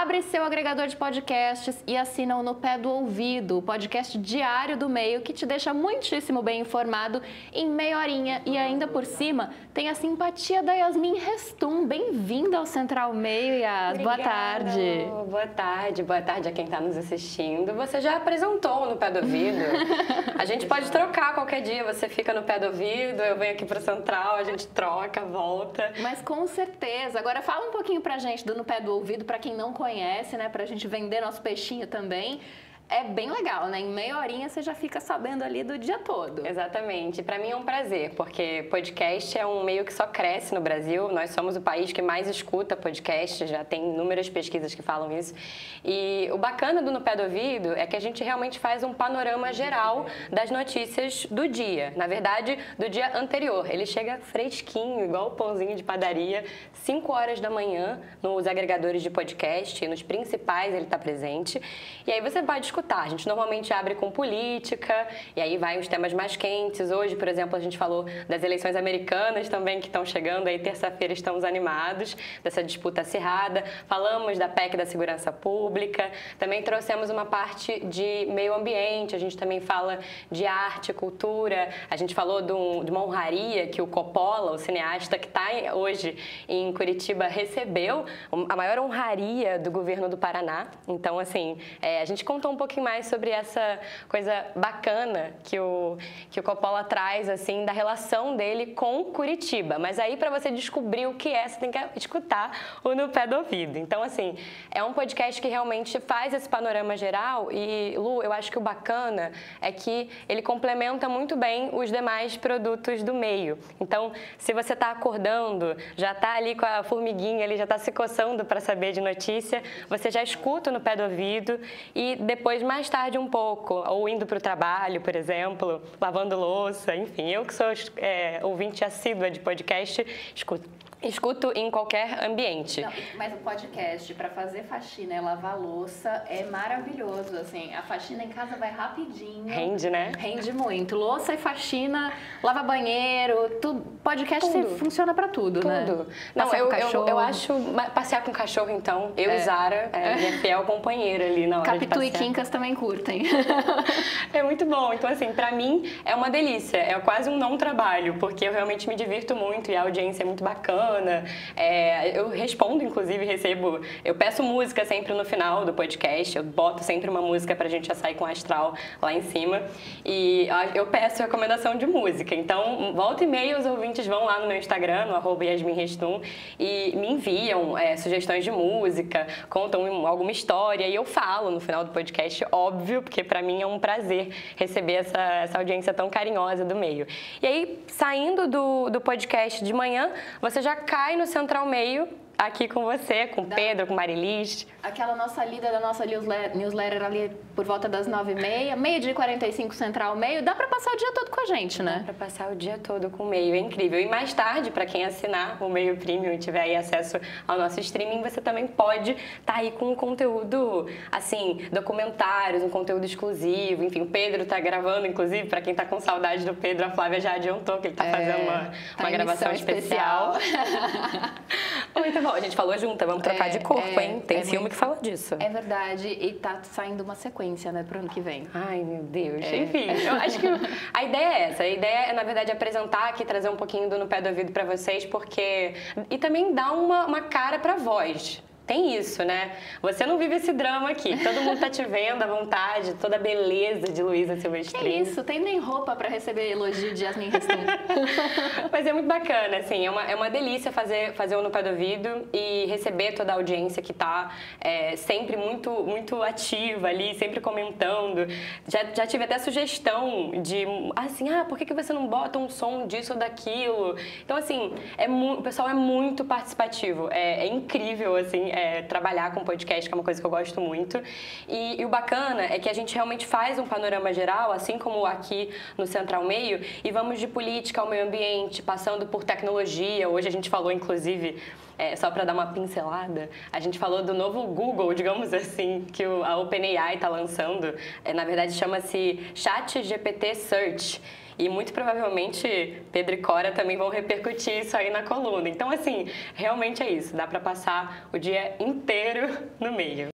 Abre seu agregador de podcasts e assina o No Pé do Ouvido, o podcast diário do Meio que te deixa muitíssimo bem informado em meia horinha e ainda por cima tem a simpatia da Yasmin Restum. Bem-vinda ao Central Meio, Yas. Obrigada. Boa tarde. Boa tarde a quem está nos assistindo. Você já apresentou No Pé do Ouvido. A gente pode trocar qualquer dia, você fica no Pé do Ouvido, eu venho aqui para o Central, a gente troca, volta. Mas com certeza. Agora fala um pouquinho pra gente do No Pé do Ouvido, para quem não conhece, né, pra gente vender nosso peixinho também. É bem legal, né? Em meia horinha você já fica sabendo ali do dia todo. Exatamente. Para mim é um prazer, porque podcast é um meio que só cresce no Brasil. Nós somos o país que mais escuta podcast, já tem inúmeras pesquisas que falam isso. E o bacana do No Pé do Ouvido é que a gente realmente faz um panorama geral das notícias do dia. Na verdade, do dia anterior. Ele chega fresquinho, igual o pãozinho de padaria, 5 horas da manhã, nos agregadores de podcast, nos principais ele está presente. E aí você pode escutar. A gente normalmente abre com política e aí vai os temas mais quentes. Hoje, por exemplo, a gente falou das eleições americanas também que estão chegando. Aí terça-feira estamos animados dessa disputa acirrada. Falamos da PEC da segurança pública. Também trouxemos uma parte de meio ambiente. A gente também fala de arte, cultura. A gente falou de uma honraria que o Coppola, o cineasta que está hoje em Curitiba, recebeu. A maior honraria do governo do Paraná. Então, assim, a gente contou um pouquinho mais sobre essa coisa bacana que o Coppola traz, assim, da relação dele com Curitiba. Mas aí, para você descobrir o que é, você tem que escutar o No Pé do Ouvido. Então, assim, é um podcast que realmente faz esse panorama geral e, Lu, eu acho que o bacana é que ele complementa muito bem os demais produtos do meio. Então, se você está acordando, já está ali com a formiguinha, ele já está se coçando para saber de notícia, você já escuta o No Pé do Ouvido e depois mais tarde um pouco, ou indo para o trabalho, por exemplo, lavando louça, enfim, eu que sou ouvinte assídua de podcast, escuto em qualquer ambiente. Não, mas o podcast, para fazer faxina e lavar louça, é maravilhoso, assim, a faxina em casa vai rapidinho. Rende, né? Rende muito. Louça e faxina, lava banheiro, tudo. Podcast tudo. Funciona para tudo, né? Tudo. Não, passear com cachorro. Eu acho, passear com cachorro, então, eu e Zara, minha fiel companheira ali na hora Capitu de passear. E Quincas também curtem. É muito bom. Então, assim, para mim, é uma delícia. É quase um não trabalho, porque eu realmente me divirto muito e a audiência é muito bacana. Eu respondo, inclusive, eu peço música sempre no final do podcast, eu boto sempre uma música pra gente já sair com o astral lá em cima e eu peço recomendação de música, então volta e meia os ouvintes vão lá no meu Instagram, no @YasminRestum, e me enviam sugestões de música, contam alguma história e eu falo no final do podcast, óbvio, porque pra mim é um prazer receber essa audiência tão carinhosa do meio. E aí, saindo do podcast de manhã, você já cai no Central Meio, aqui com você, com Pedro, com Marilis. Aquela nossa lida da nossa newsletter ali por volta das 9h30, meio-dia e 45 Central Meio. Dá pra passar o dia todo com a gente, né? Dá pra passar o dia todo com o Meio, é incrível. E mais tarde, pra quem assinar o Meio Premium e tiver aí acesso ao nosso streaming, você também pode tá aí com um conteúdo, assim, documentários, um conteúdo exclusivo. Enfim, o Pedro tá gravando, inclusive, pra quem tá com saudade do Pedro, a Flávia já adiantou que ele tá fazendo uma gravação especial. Muito bom. A gente falou junta, vamos trocar de corpo, hein? Tem filme muito... que fala disso. É verdade, e tá saindo uma sequência, né, pro ano que vem. Ai, meu Deus. Enfim, eu acho que a ideia é essa. A ideia é, na verdade, apresentar aqui, trazer um pouquinho do No Pé do Ouvido pra vocês, porque... E também dar uma cara pra voz. Tem isso, né? Você não vive esse drama aqui. Todo mundo tá te vendo à vontade, toda a beleza de Luiza Silvestrini. É isso, tem nem roupa pra receber elogio de Yasmin Restum. Mas é muito bacana, assim, é uma delícia fazer o No Pé do Ouvido e receber toda a audiência que tá sempre muito, muito ativa ali, sempre comentando. Já tive até sugestão de, assim, por que você não bota um som disso ou daquilo? Então, assim, o pessoal é muito participativo, é incrível, assim, trabalhar com podcast, que é uma coisa que eu gosto muito. E o bacana é que a gente realmente faz um panorama geral, assim como aqui no Central Meio, e vamos de política ao meio ambiente, passando por tecnologia. Hoje a gente falou, inclusive, só para dar uma pincelada, a gente falou do novo Google, digamos assim, que a OpenAI está lançando. Na verdade, chama-se Chat GPT Search. E muito provavelmente Pedro e Cora também vão repercutir isso aí na coluna. Então, assim, realmente é isso. Dá para passar o dia inteiro no meio.